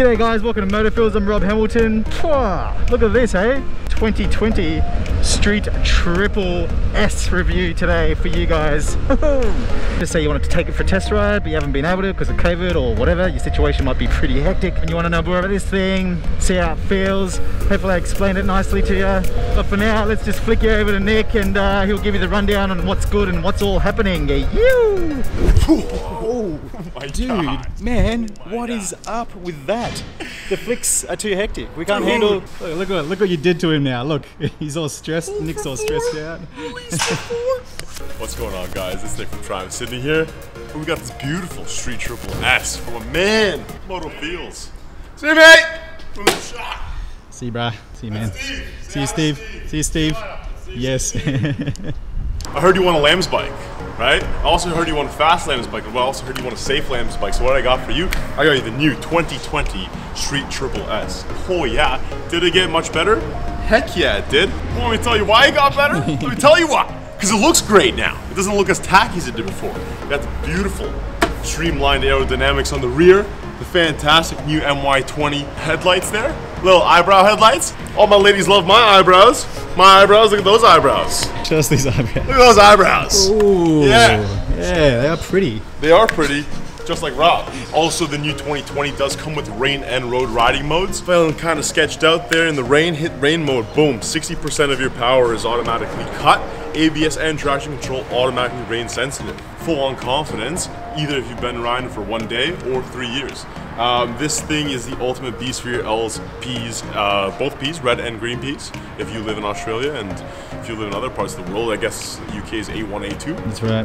G'day guys, welcome to Motorfields, I'm Rob Hamilton. Look at this, hey? 2020 Street Triple S review today for you guys. Just say you wanted to take it for a test ride, but you haven't been able to because of COVID or whatever. Your situation might be pretty hectic and you want to know more about this thing, see how it feels. Hopefully I explained it nicely to you. But for now, let's just flick you over to Nick and he'll give you the rundown on what's good and what's all happening. Oh my God. Dude, man, what is up with that? The flicks are too hectic. We can't handle... Look what you did to him now. Look, he's all stressed. Nick's all stressed out. What's going on, guys? It's Nick from Triumph Sydney here. We got this beautiful Street Triple S from a man, Moto Feelz. See you, mate! See you, bruh. See you, man. See you, Steve. See you, Steve. Yes. I heard you want a LAMS bike, right? I also heard you want a fast LAMS bike, and I also heard you want a safe LAMS bike. So what I got for you, I got you the new 2020 Street Triple S. Oh yeah, did it get much better? Heck yeah, it did. Want me to tell you why it got better? Let me tell you why. Because it looks great now. It doesn't look as tacky as it did before. You got the beautiful streamlined aerodynamics on the rear, the fantastic new MY20 headlights there, little eyebrow headlights. All my ladies love my eyebrows. My eyebrows, look at those eyebrows. Just these eyebrows. Look at those eyebrows. Ooh. Yeah. Yeah, they are pretty. They are pretty, just like Rob. Also, the new 2020 does come with rain and road riding modes. Feeling kind of sketched out there in the rain, hit rain mode, boom, 60% of your power is automatically cut. ABS and traction control automatically rain sensitive. Full on confidence, either if you've been riding for 1 day or 3 years. This thing is the ultimate beast for your L's, P's, both P's, red and green P's, if you live in Australia, and if you live in other parts of the world, I guess the UK is A1, A2. That's right.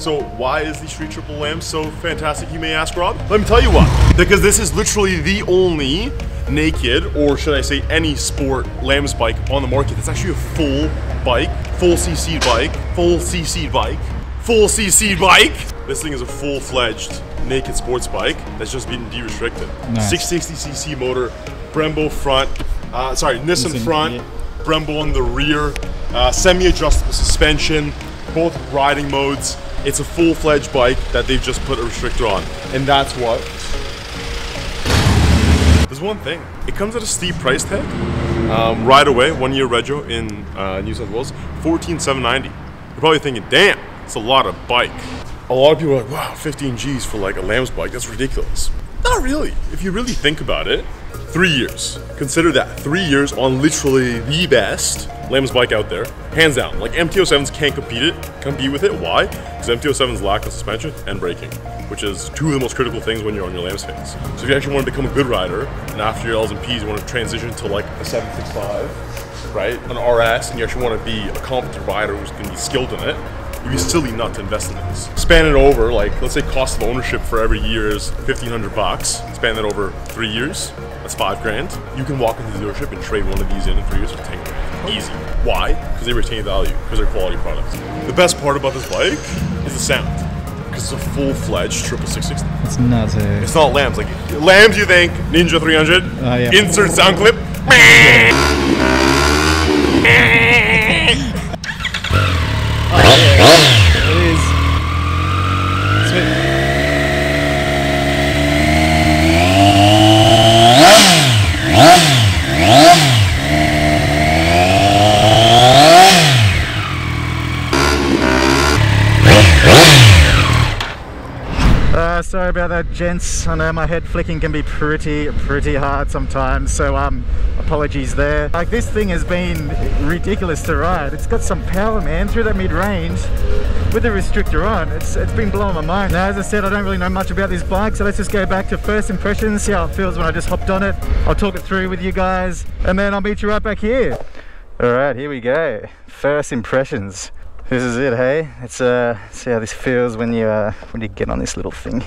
So why is the Street Triple LAMS so fantastic, you may ask, Rob? Let me tell you why. Because this is literally the only naked, or should I say any sport LAMS bike on the market. It's actually a full bike, full CC bike, full CC bike, full CC bike. This thing is a full-fledged naked sports bike that's just been de-restricted. Nice. 660cc motor, Brembo front, Nissin front, yeah. Brembo on the rear, semi-adjustable suspension, both riding modes. It's a full-fledged bike that they've just put a restrictor on. And that's what... There's one thing. It comes at a steep price tag. Right away, 1 year rego in New South Wales, $14,790. You're probably thinking, damn, it's a lot of bike. A lot of people are like, wow, 15 G's for like a LAMS bike, that's ridiculous. Not really. If you really think about it, 3 years. Consider that, 3 years on literally the best LAMS bike out there, hands down. Like MT07s can't compete with it. Why? Because MT07s lack of suspension and braking, which is two of the most critical things when you're on your LAMS phase. So if you actually want to become a good rider, and after your L's and P's, you want to transition to like a 765, right, an RS, and you actually want to be a competent rider who's going to be skilled in it, you'd be silly not to invest in this. Span it over, like, let's say cost of ownership for every year is $1,500 bucks. Span that over 3 years, that's $5,000. You can walk into the dealership and trade one of these in 3 years for $10,000. Easy. Why? Because they retain value, because they're quality products. The best part about this bike is the sound. Because it's a full-fledged Triple 660. It's nuts, eh? It's not LAMS. Like, LAMS, you think, Ninja 300, yeah. Insert sound clip. Sorry about that, gents. I know my head flicking can be pretty hard sometimes, so apologies there. Like, this thing has been ridiculous to ride. It's got some power, man, through that mid-range with the restrictor on. It's been blowing my mind. Now, as I said, I don't really know much about this bike, so let's just go back to first impressions, see how it feels when I just hopped on it. I'll talk it through with you guys, and then I'll meet you right back here. All right, here we go. First impressions. This is it, hey? Let's see how this feels when you get on this little thing.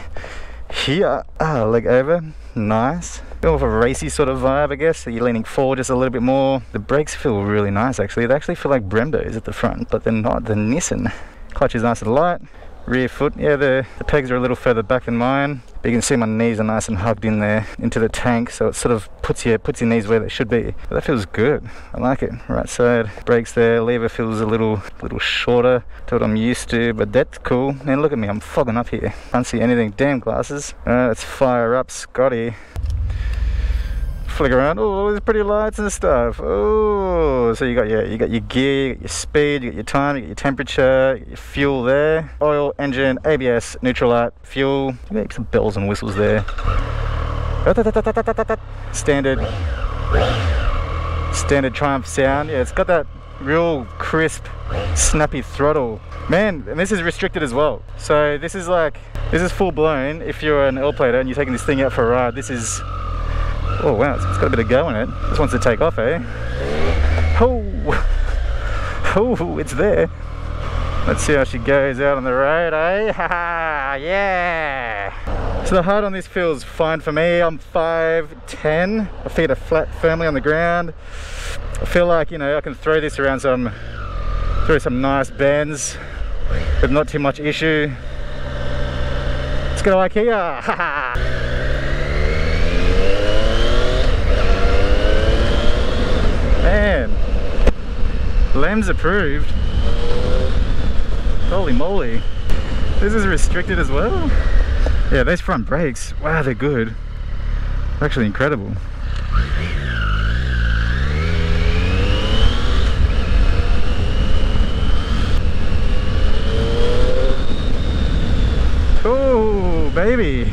Here, leg over, nice. More of a racy sort of vibe, I guess. So you're leaning forward just a little bit more. The brakes feel really nice, actually. They actually feel like Brembos at the front, but they're not the Nissin. Clutch is nice and light. Rear foot, yeah, the pegs are a little further back than mine. But you can see my knees are nice and hugged in there into the tank, so it sort of puts your knees where they should be. But that feels good. I like it. Right side brakes there. Lever feels a little shorter to what I'm used to, but that's cool. Man, look at me. I'm fogging up here. Can't see anything. Damn glasses. All right, let's fire up Scotty. flick around. Oh, all these pretty lights and stuff. Oh, so you got your gear, you got your speed, you got your time, you got your temperature, you got your fuel there, oil, engine, ABS, neutral light, fuel. Maybe some bells and whistles there. Standard Triumph sound. Yeah, it's got that real crisp, snappy throttle. Man, and this is restricted as well. So this is like, this is full blown. If you're an L-plater and you're taking this thing out for a ride, this is, oh wow, it's got a bit of go in it. This wants to take off, eh? Oh, oh, it's there. Let's see how she goes out on the road, eh? Haha, yeah! So the height on this feels fine for me. I'm 5'10". My feet are flat firmly on the ground. I feel like, you know, I can throw this around through some nice bends with not too much issue. Let's go to IKEA! Haha! Man! LAMS approved. Holy moly. This is restricted as well. Yeah, those front brakes, wow, they're good. They're actually incredible. Oh, baby.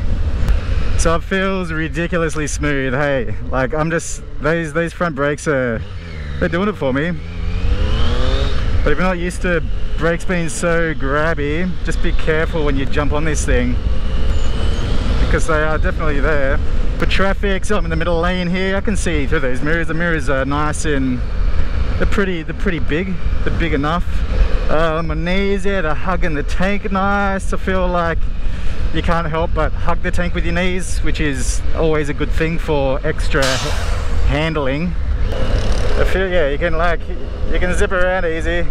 So it feels ridiculously smooth, hey. Like, I'm just, these front brakes are, they're doing it for me. But if you're not used to brakes being so grabby, just be careful when you jump on this thing, because they are definitely there. For traffic, so I'm in the middle lane here, I can see through those mirrors. The mirrors are nice and they're pretty big. They're big enough. My knees, yeah, they're hugging the tank nice. I feel like you can't help but hug the tank with your knees, which is always a good thing for extra handling. I feel, yeah, you can zip around easy.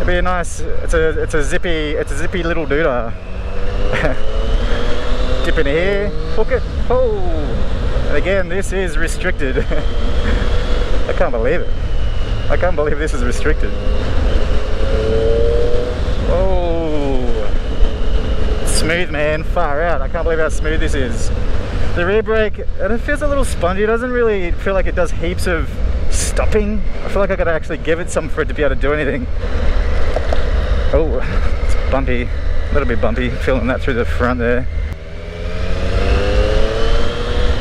It'd be a nice, it's a zippy little doodah. Dip in here, hook it, oh! And again, this is restricted. I can't believe it. I can't believe this is restricted. Oh! Smooth, man, far out. I can't believe how smooth this is. The rear brake, and it feels a little spongy. It doesn't really feel like it does heaps of stopping. I feel like I gotta actually give it some for it to be able to do anything. Oh, it's bumpy, a little bit bumpy, feeling that through the front there.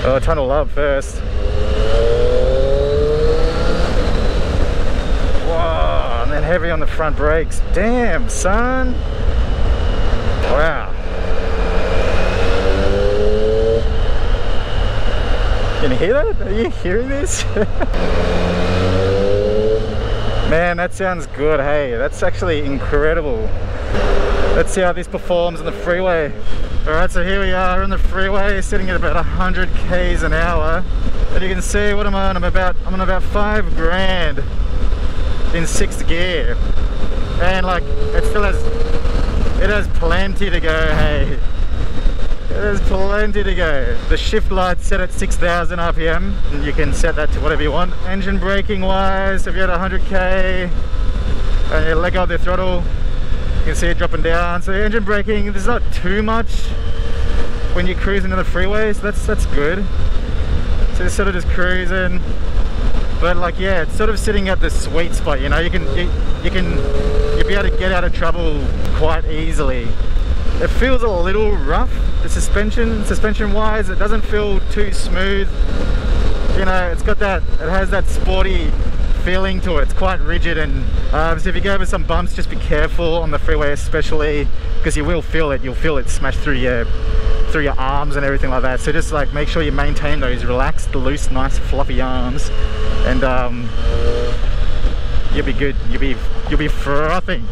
Oh, a ton of love first. Whoa, and then heavy on the front brakes. Damn, son. Wow. Can you hear that? Are you hearing this? Man, that sounds good, hey. That's actually incredible. Let's see how this performs on the freeway. All right, so here we are on the freeway, sitting at about 100 Ks an hour. And you can see, what am I on? I'm on about 5 grand in 6th gear. And like, it still has, it has plenty to go, hey. There's plenty to go. The shift light's set at 6,000 RPM. And you can set that to whatever you want. Engine braking wise, if you're at 100K and you let go of the throttle, you can see it dropping down. So the engine braking, there's not too much when you're cruising on the freeways. So that's good. So you're sort of just cruising. But like, yeah, it's sort of sitting at the sweet spot, you know. You'll be able to get out of trouble quite easily. It feels a little rough, the suspension wise. It doesn't feel too smooth, you know. It's got that, it has that sporty feeling to it. It's quite rigid, and so if you go over some bumps, just be careful on the freeway, especially, because you will feel it. You'll feel it smash through your arms and everything like that. So just like make sure you maintain those relaxed, loose, nice, fluffy arms, and you'll be good. You'll be frothing.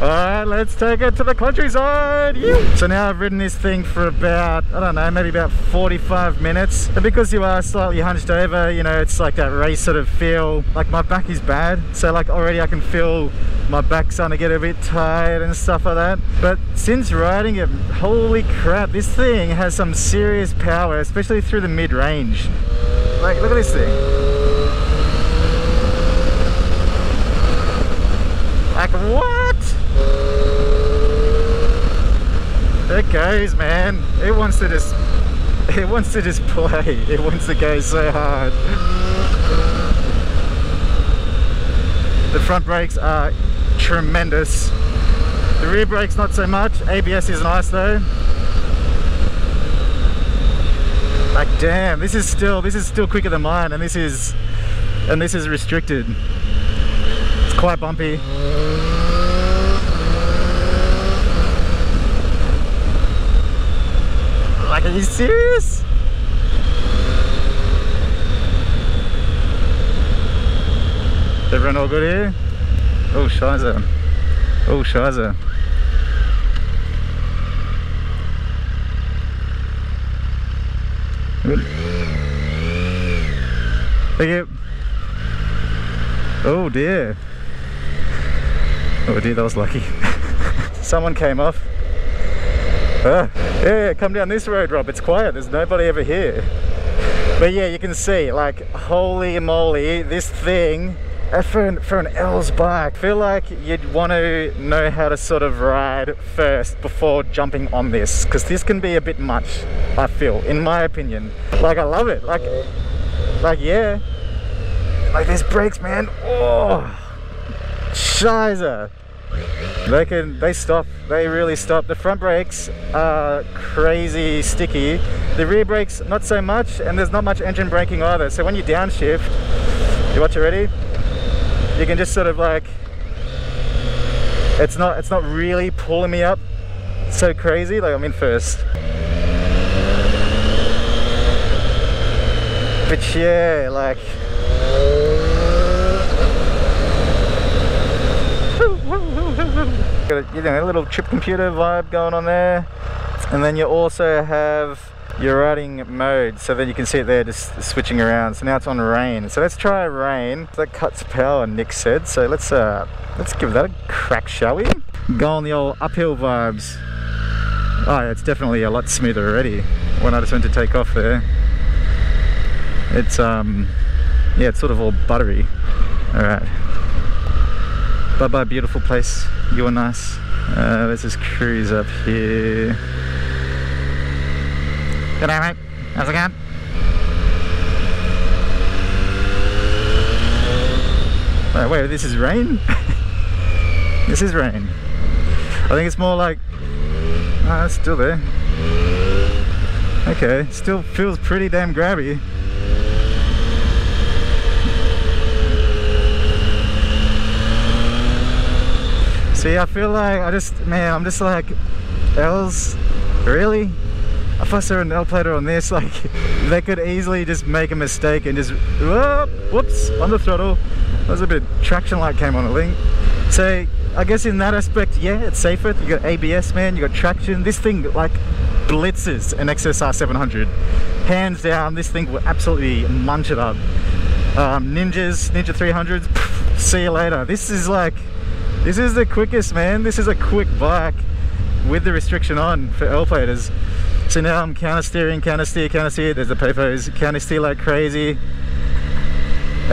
Alright, let's take it to the countryside! Yeah. So now I've ridden this thing for about, I don't know, maybe about 45 minutes. And because you are slightly hunched over, you know, it's like that race sort of feel. Like my back is bad, so like already I can feel my back starting to get a bit tired and stuff like that. But since riding it, holy crap, this thing has some serious power, especially through the mid-range. Like, look at this thing. Like, what? There it goes, man. It wants to just It wants to just play, it wants to go so hard. The front brakes are tremendous. The rear brakes not so much. ABS is nice though. Like damn, this is still quicker than mine, and this is restricted. It's quite bumpy. Like, are you serious? Everyone all good here? Oh, Shiza. Oh, Shiza. Thank you. Oh dear. Oh dear, that was lucky. Someone came off. Ah, yeah, come down this road, Rob. It's quiet. There's nobody over here. But yeah, you can see, like, holy moly, this thing, for an L's bike, I feel like you'd want to know how to sort of ride first before jumping on this, because this can be a bit much, I feel, in my opinion. Like, I love it. Like yeah. Like, these brakes, man. Oh, Shiza. They really stop. The front brakes are crazy sticky, the rear brakes not so much, and there's not much engine braking either. So when you downshift, you watch already, you can just sort of like, it's not really pulling me up so crazy. Like, I'm in first. But yeah, like, you know, a little trip computer vibe going on there, and then you also have your riding mode, so then you can see it there just switching around. So now it's on rain, so let's try rain. That cuts power, Nick said, so let's give that a crack, shall we? Go on the old uphill vibes. Oh yeah, it's definitely a lot smoother already. When I just went to take off there, it's yeah, it's sort of all buttery. All right, bye bye, beautiful place. You are nice. Let's just cruise up here. G'day, mate. How's it going? Oh, wait, this is rain? This is rain. I think it's more like... Oh, it's still there. Okay, still feels pretty damn grabby. See, I feel like, I'm just like, L's, really? If I saw an L plater on this, like, they could easily just make a mistake and just, whoops, on the throttle. There's a bit of traction light came on, I think. So, I guess in that aspect, yeah, it's safer. You got ABS, man, you got traction. This thing, like, blitzes an XSR 700. Hands down, this thing will absolutely munch it up. Ninja 300s, pff, see you later. This is like... This is the quickest, man. This is a quick bike with the restriction on for L platers. So now I'm counter steering, counter steer. There's the payphones, counter steer like crazy,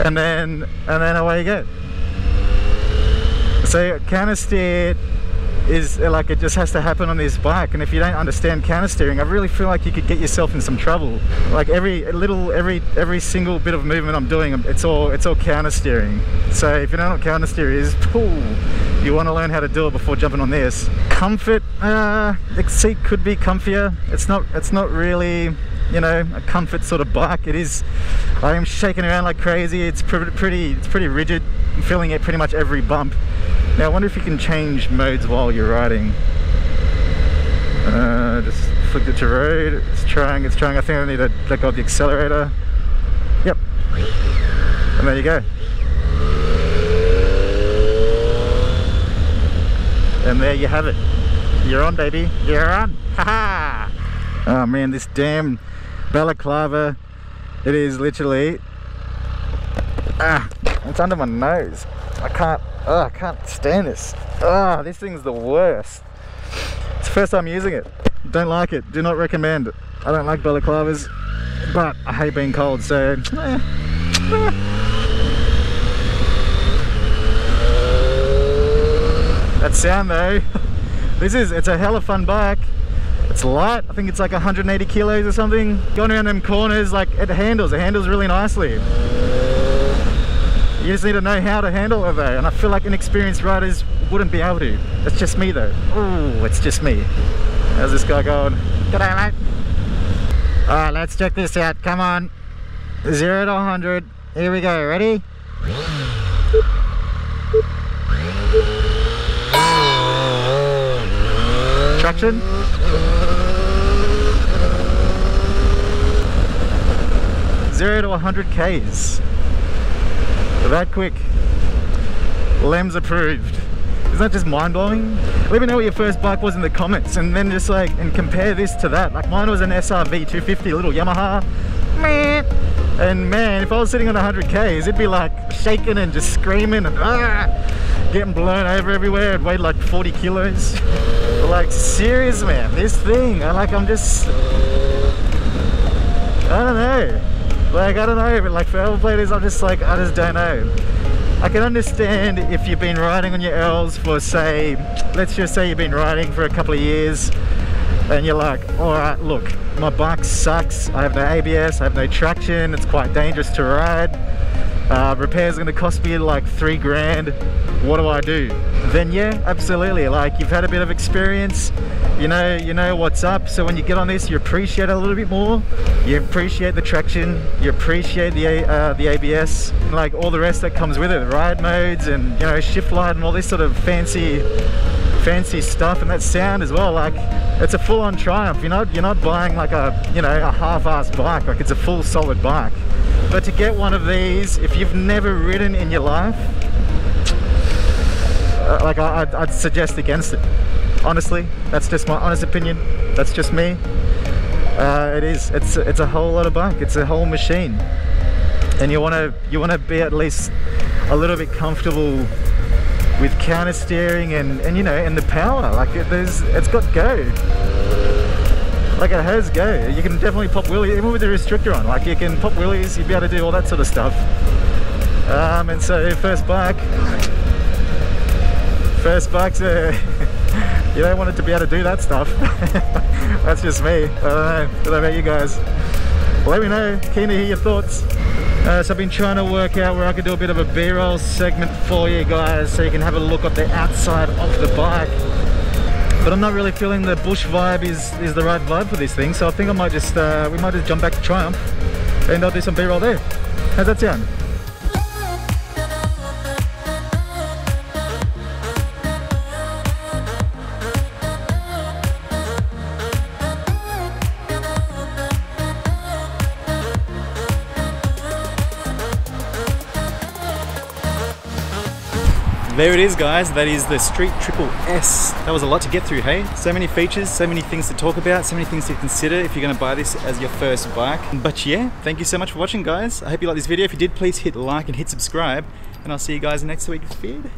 and then away you go. So counter steer is like, it just has to happen on this bike, and if you don't understand counter steering, I really feel like you could get yourself in some trouble. Like every single bit of movement I'm doing, it's all counter steering. So if you don't know what counter steer is, you want to learn how to do it before jumping on this. Comfort, the seat could be comfier. It's not really, you know, a comfort sort of bike. It is. I am shaking around like crazy. It's pretty rigid. I'm feeling it pretty much every bump. Now I wonder if you can change modes while you're riding. Just flicked it to road. It's trying. I think I need to let go of the accelerator. Yep. And there you go. And there you have it. You're on, baby. You're on. Ha ha. Oh man, this damn balaclava. It is literally. Ah, it's under my nose. I can't stand this. Ah, this thing's the worst. It's the first time using it. Don't like it. Do not recommend it. I don't like balaclavas, but I hate being cold, so... That sound though. It's a hell of a fun bike. It's light, I think it's like 180 kilos or something. Going around them corners, like it handles really nicely. You just need to know how to handle it though, and I feel like inexperienced riders wouldn't be able to. That's just me though. Ooh, it's just me. How's this guy going? G'day mate. Alright, let's check this out, come on. 0 to 100, here we go, ready? Traction. Zero to 100 Ks. That quick. LAMS approved. Isn't that just mind-blowing? Let me know what your first bike was in the comments, and then just like, and compare this to that. Like mine was an SRV 250, little Yamaha. And man, if I was sitting on 100 Ks, it'd be like shaking and just screaming and getting blown over everywhere. It weighed like 40 kilos. Like serious man, this thing, I don't know, but like for L-platers, I just don't know. I can understand if you've been riding on your L's for say, let's just say you've been riding for a couple of years and you're like, alright look, my bike sucks, I have no ABS, I have no traction, it's quite dangerous to ride, repairs are going to cost me like $3 grand, what do I do? Then yeah, absolutely, like you've had a bit of experience, you know what's up, so when you get on this you appreciate it a little bit more, you appreciate the traction, you appreciate the ABS, and like all the rest that comes with it, ride modes and you know shift light and all this sort of fancy stuff, and that sound as well. Like it's a full-on Triumph, you're not buying like a a half-assed bike, like it's a full solid bike. But to get one of these if you've never ridden in your life, like I'd suggest against it. Honestly, that's just my honest opinion. That's just me. It's a whole lot of bike. It's a whole machine, and you want to be at least a little bit comfortable with counter steering and the power. Like it's got go. Like it has go. You can definitely pop wheelies even with the restrictor on. Like you can pop wheelies. You'd be able to do all that sort of stuff. And so first bike. First bikes, you don't want it to be able to do that stuff. That's just me. I don't know. I don't know about you guys. Let me know. Keen to hear your thoughts. So I've been trying to work out where I could do a bit of a B-roll segment for you guys, so you can have a look at the outside of the bike. But I'm not really feeling the bush vibe is the right vibe for this thing. So I think I might just we might just jump back to Triumph, and I'll do some B-roll there. How's that sound? There it is guys, that is the Street Triple S. That was a lot to get through, hey? So many features, so many things to talk about, so many things to consider if you're going to buy this as your first bike. But yeah, thank you so much for watching guys. I hope you liked this video. If you did, please hit like and hit subscribe, and I'll see you guys in next week's feed.